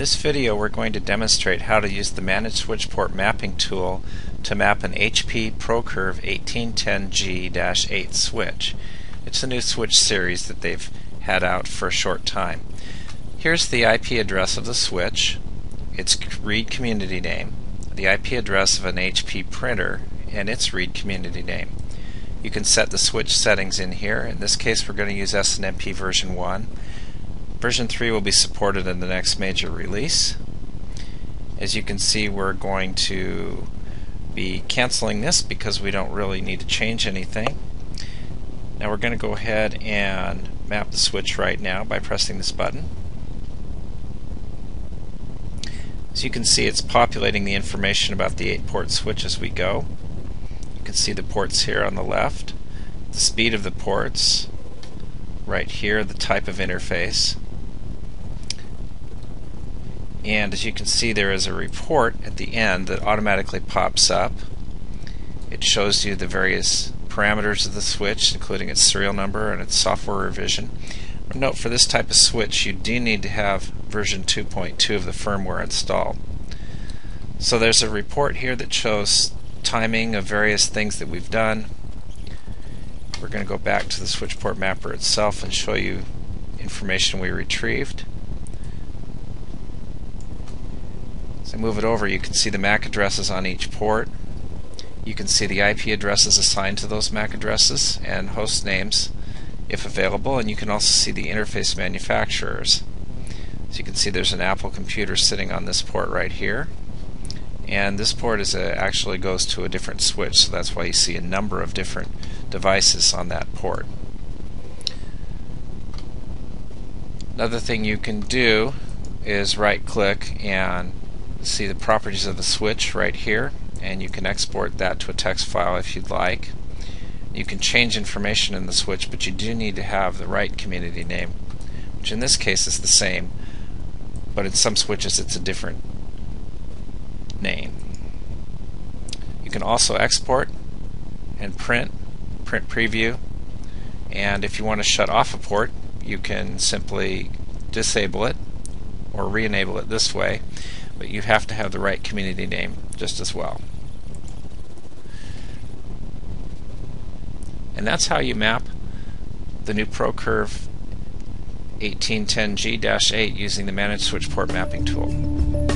this video we're going to demonstrate how to use the Manage Switch Port Mapping tool to map an HP ProCurve 1810G-8 switch. It's a new switch series that they've had out for a short time. Here's the IP address of the switch, its read community name, the IP address of an HP printer, and its read community name. You can set the switch settings in here. In this case we're going to use SNMP version 1. Version 3 will be supported in the next major release. As you can see, we're going to be canceling this because we don't really need to change anything. Now we're going to go ahead and map the switch right now by pressing this button. As you can see, it's populating the information about the 8-port switch as we go. You can see the ports here on the left, the speed of the ports, right here, the type of interface. And as you can see, there is a report at the end that automatically pops up. It shows you the various parameters of the switch, including its serial number and its software revision. Note, for this type of switch you do need to have version 2.2 of the firmware installed. So there's a report here that shows timing of various things that we've done. We're going to go back to the switch port mapper itself and show you information we retrieved. As I move it over, you can see the MAC addresses on each port. You can see the IP addresses assigned to those MAC addresses and host names if available, and you can also see the interface manufacturers. So you can see there's an Apple computer sitting on this port right here, and this port is actually goes to a different switch, so that's why you see a number of different devices on that port. Another thing you can do is right click and see the properties of the switch right here, and you can export that to a text file if you'd like. You can change information in the switch, but you do need to have the right community name, which in this case is the same, but in some switches it's a different name. You can also export and print preview, and if you want to shut off a port, you can simply disable it or re-enable it this way, but you have to have the right community name just as well. And that's how you map the new ProCurve 1810G-8 using the Manage Switch Port Mapping tool.